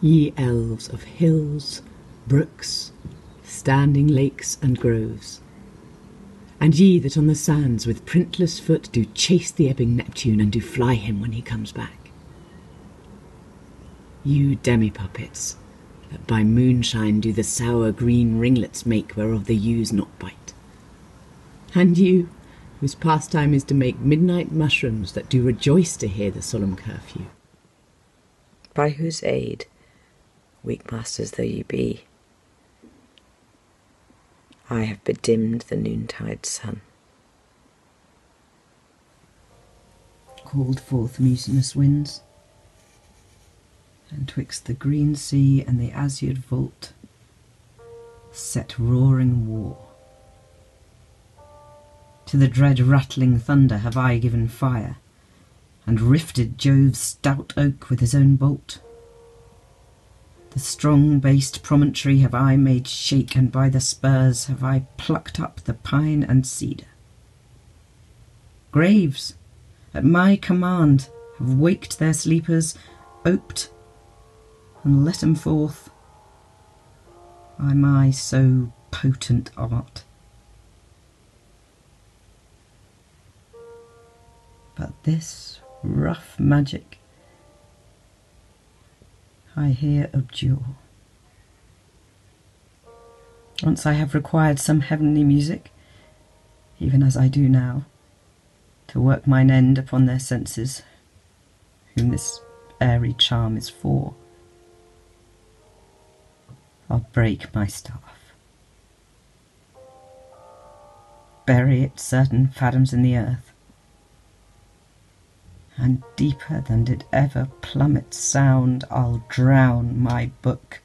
ye elves of hills, brooks, standing lakes and groves, and ye that on the sands with printless foot do chase the ebbing Neptune and do fly him when he comes back, you demi-puppets that by moonshine do the sour green ringlets make whereof the ewes not bite, and you whose pastime is to make midnight mushrooms that do rejoice to hear the solemn curfew. By whose aid, weak masters though ye be, I have bedimmed the noontide sun. Called forth mutinous winds, and 'twixt the green sea and the azured vault set roaring war. To the dread rattling thunder have I given fire, and rifted Jove's stout oak with his own bolt. The strong-based promontory have I made shake, and by the spurs have I plucked up the pine and cedar. Graves, at my command, have waked their sleepers, oped, and let 'em forth. By my so potent art. But this rough magic I here abjure. Once I have required some heavenly music, even as I do now, to work mine end upon their senses, whom this airy charm is for. I'll break my staff, bury it certain fathoms in the earth, and deeper than did ever plummet sound, I'll drown my book.